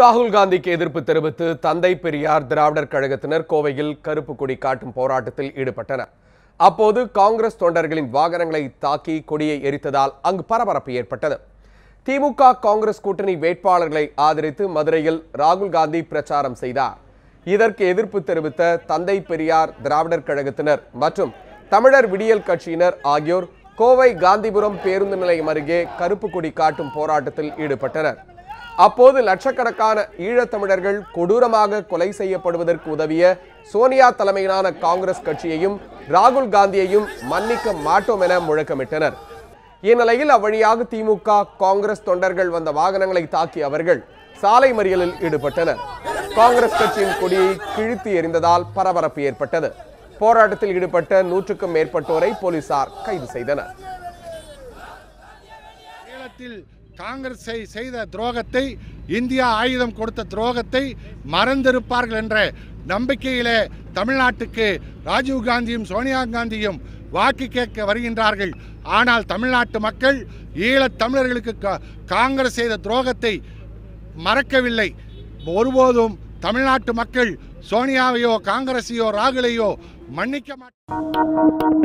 ராகுல் காந்திக்கு எதிர்ப்பு தெரிவித்து தந்தை பெரியார் திராவிடர் கழகத்தினர் கோவையில் கருப்பு கொடி காட்டும் போராட்டத்தில் ஈடுபட்டனர். அப்போது காங்கிரஸ் தொண்டர்களின் வாகனங்களை தாக்கி கொடியை எரித்ததால் அங்கு பரபரப்பு ஏற்பட்டது. திமுக காங்கிரஸ் கூட்டணி வேட்பாளர்களை ஆதரித்து மதுரையில் ராகுல் காந்தி பிரச்சாரம் செய்தார். இதற்கு எதிர்ப்பு தெரிவித்த தந்தை பெரியார் திராவிடர் கழகத்தினர் மற்றும் தமிழர் விடியல் கட்சியினர் ஆகியோர் கோவை காந்திபுரம் பேருந்து நிலையம் அருகே கருப்பு கொடி காட்டும் போராட்டத்தில் ஈடுபட்டனர். அப்போது லட்சக்கணக்கான ஈழத்தமிழர்கள் கொடூரமாக கொலை செய்யப்படுவதற்கு உதவிய சோனியா தலைமையிலான காங்கிரஸ் கட்சியையும் ராகுல் காந்தியையும் மன்னிக்க மாட்டோம் என முழக்கமிட்டனர். இந்நிலையில் அவ்வழியாக திமுக காங்கிரஸ் தொண்டர்கள் வந்த வாகனங்களை தாக்கி அவர்கள் சாலை மறியலில் ஈடுபட்டனர். காங்கிரஸ் கட்சியின் கொடியை கிழித்து எறிந்ததால் பரபரப்பு ஏற்பட்டது. போராட்டத்தில் ஈடுபட்ட 100க்கும் மேற்பட்டோரை போலீசார் கைது செய்தனர். காங்கிரஸை செய்த துரோகத்தை, இந்தியா ஆயுதம் கொடுத்த துரோகத்தை மறந்திருப்பார்கள் என்ற நம்பிக்கையிலே தமிழ்நாட்டுக்கு ராஜீவ்காந்தியும் சோனியா காந்தியும் வாக்கு கேட்க வருகின்றார்கள். ஆனால் தமிழ்நாட்டு மக்கள் ஈழத் தமிழர்களுக்கு காங்கிரஸ் செய்த துரோகத்தை மறக்கவில்லை. ஒருபோதும் தமிழ்நாட்டு மக்கள் சோனியாவையோ காங்கிரஸையோ ராகுலையோ மன்னிக்க மாட்டார்கள்.